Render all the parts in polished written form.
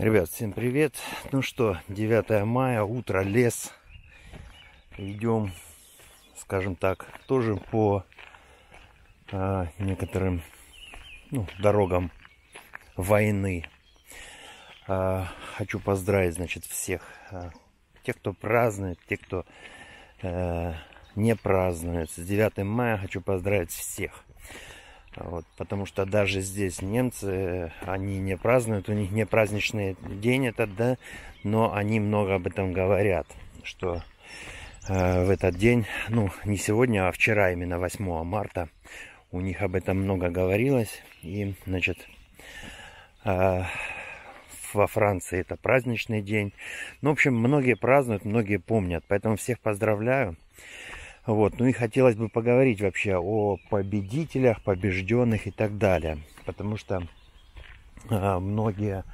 Ребят, всем привет. Ну что, 9 мая, утро, лес. Идем, скажем так, тоже по некоторым дорогам войны. Хочу поздравить, значит, всех. Тех, кто празднует, тех, кто не празднует. С 9 мая хочу поздравить всех. Вот, потому что даже здесь немцы, они не празднуют, у них не праздничный день этот, да, но они много об этом говорят, что в этот день, ну, не сегодня, а вчера, именно 8 марта, у них об этом много говорилось, и, значит, во Франции это праздничный день. Ну, в общем, многие празднуют, многие помнят, поэтому всех поздравляю. Вот, ну и хотелось бы поговорить вообще о победителях, побежденных и так далее. Потому что многие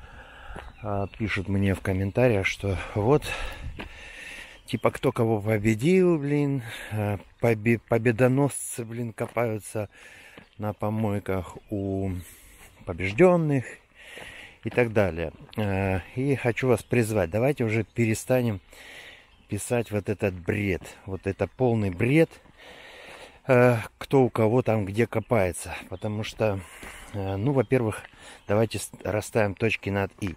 пишут мне в комментариях, что вот, типа, кто кого победил, блин, победоносцы, блин, копаются на помойках у побежденных и так далее. И хочу вас призвать, давайте уже перестанем писать вот этот бред. Вот это полный бред, кто у кого там где копается. Потому что, ну, во-первых, давайте расставим точки над «и».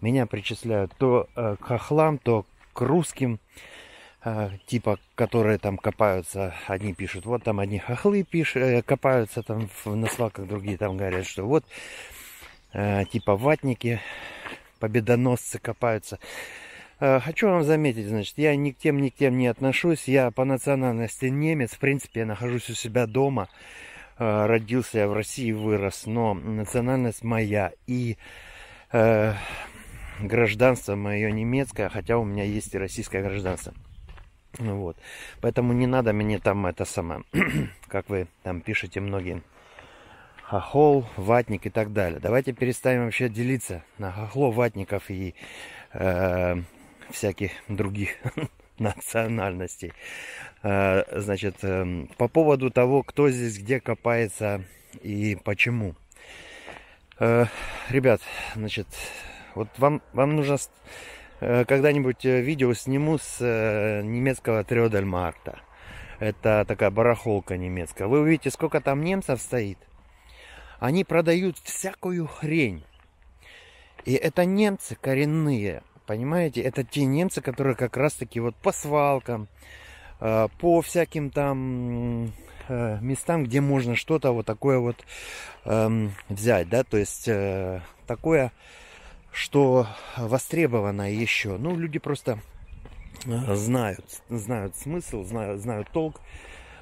Меня причисляют то к хохлам, то к русским, типа, которые там копаются. Одни пишут, вот там одни хохлы копаются там на свалках, другие там говорят, что вот, типа, ватники, победоносцы копаются. Хочу вам заметить, значит, я ни к тем не отношусь. Я по национальности немец, в принципе, я нахожусь у себя дома. Родился я в России, вырос, но национальность моя и гражданство мое немецкое, хотя у меня есть и российское гражданство. Вот. Поэтому не надо мне там это самое, как вы там пишете многие, хохол, ватник и так далее. Давайте перестанем вообще делиться на хохло, ватников и всяких других национальностей. Значит, по поводу того, кто здесь где копается и почему. Ребят, значит, вот вам нужно, когда-нибудь видео сниму с немецкого Трио дель Марта. Это такая барахолка немецкая. Вы увидите, сколько там немцев стоит. Они продают всякую хрень. И это немцы коренные. Понимаете, это те немцы, которые как раз-таки вот по свалкам, по всяким там местам, где можно что-то вот такое вот взять, да, то есть такое, что востребовано еще. Ну, люди просто знают смысл, знают толк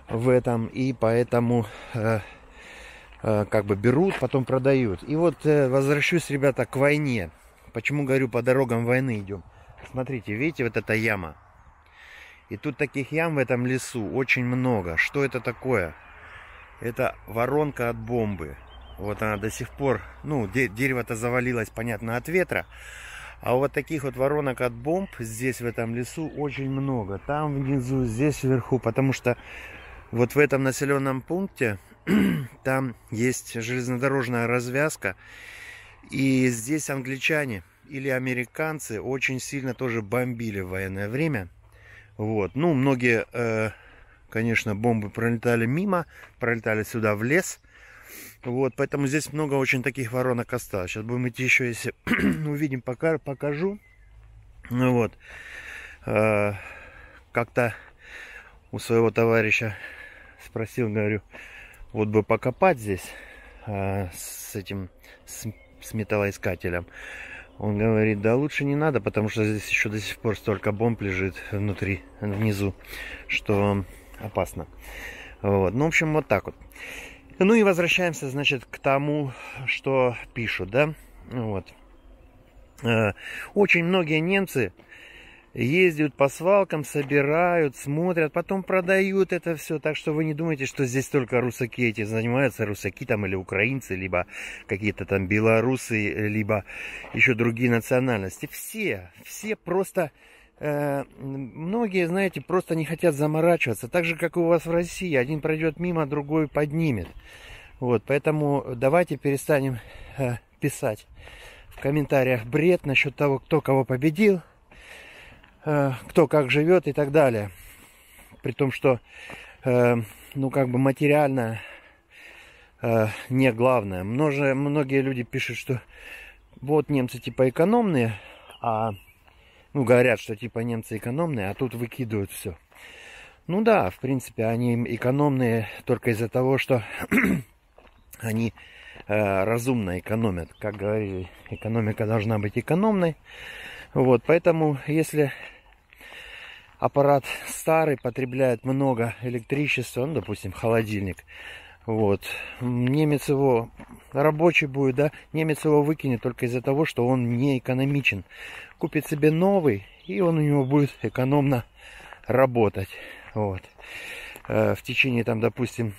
в этом, и поэтому как бы берут, потом продают. И вот возвращусь, ребята, к войне. Почему, говорю, по дорогам войны идем? Смотрите, видите, вот эта яма. И тут таких ям в этом лесу очень много. Что это такое? Это воронка от бомбы. Вот она до сих пор... Ну, дерево-то завалилось, понятно, от ветра. А вот таких вот воронок от бомб здесь, в этом лесу, очень много. Там внизу, здесь вверху. Потому что вот в этом населенном пункте там есть железнодорожная развязка. И здесь англичане или американцы очень сильно тоже бомбили в военное время. Вот. Ну, многие, конечно, бомбы пролетали мимо, пролетали сюда в лес. Вот. Поэтому здесь много очень таких воронок осталось. Сейчас будем идти еще, если увидим, покажу. Ну вот. Как-то у своего товарища спросил, говорю, вот бы покопать здесь с металлоискателем. Он говорит, да лучше не надо, потому что здесь еще до сих пор столько бомб лежит внутри, внизу, что опасно. Вот. Ну, в общем, вот так вот. Ну и возвращаемся, значит, к тому, что пишут, да. Вот. Очень многие немцы ездят по свалкам, собирают, смотрят, потом продают это все. Так что вы не думайте, что здесь только русаки эти занимаются, русаки там или украинцы, либо какие-то там белорусы, либо еще другие национальности. Все просто, многие, знаете, просто не хотят заморачиваться. Так же, как и у вас в России, один пройдет мимо, другой поднимет. Вот, поэтому давайте перестанем писать в комментариях бред насчет того, кто кого победил, кто как живет и так далее. При том, что, ну, как бы материально не главное. Многие люди пишут, что вот немцы типа экономные, а, ну, говорят, что типа немцы экономные, а тут выкидывают все. Ну да, в принципе, они экономные только из-за того, что они разумно экономят. Как говорили, экономика должна быть экономной. Вот, поэтому, если аппарат старый, потребляет много электричества, ну, допустим, холодильник, вот, немец его, рабочий будет, да, немец его выкинет только из-за того, что он не экономичен. Купит себе новый, и он у него будет экономно работать. Вот. В течение, там, допустим,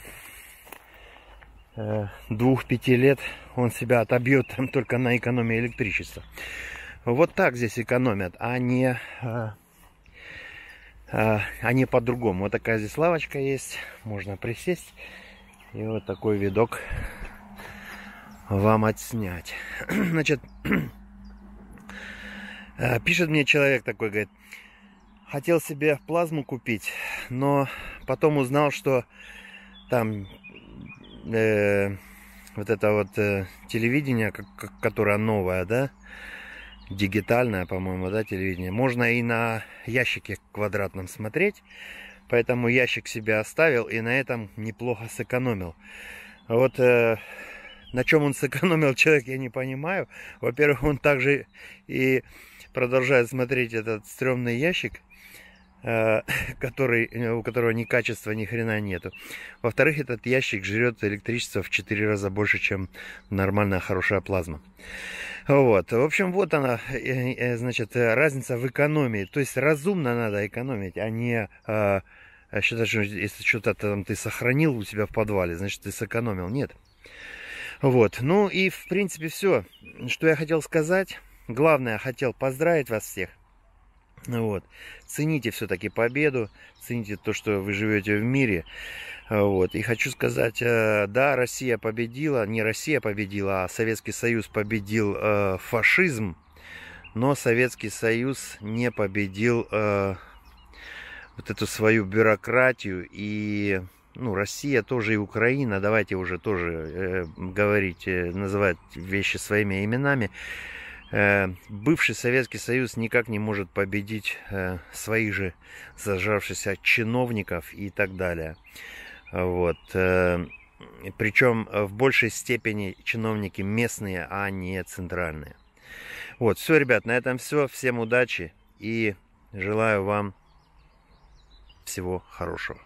2-5 лет он себя отобьет там только на экономии электричества. Вот так здесь экономят, а не по-другому. Вот такая здесь лавочка есть, можно присесть и вот такой видок вам отснять. Значит, пишет мне человек такой, говорит, хотел себе плазму купить, но потом узнал, что там вот это вот телевидение, которое новое, да, дигитальное, по-моему, да, телевидение, можно и на ящике квадратном смотреть, поэтому ящик себе оставил и на этом неплохо сэкономил. Вот на чем он сэкономил, человек, я не понимаю. Во-первых, он также и продолжает смотреть этот стрёмный ящик, у которого ни качества, ни хрена нету. Во-вторых, этот ящик жрет электричество в 4 раза больше, чем нормальная хорошая плазма. Вот. В общем, вот она, значит, разница в экономии. То есть разумно надо экономить, а не считать, что если что-то там ты сохранил у себя в подвале, значит, ты сэкономил. Нет. Вот. Ну и, в принципе, все, что я хотел сказать. Главное, хотел поздравить вас всех. Вот. Цените все-таки победу, цените то, что вы живете в мире. Вот. И хочу сказать, да, Россия победила, не Россия победила, а Советский Союз победил фашизм, но Советский Союз не победил вот эту свою бюрократию. И, ну, Россия тоже и Украина, давайте уже тоже говорить, называть вещи своими именами. Бывший Советский Союз никак не может победить своих же зажравшихся чиновников и так далее. Вот. Причем в большей степени чиновники местные, а не центральные. Вот, все, ребят, на этом все. Всем удачи и желаю вам всего хорошего.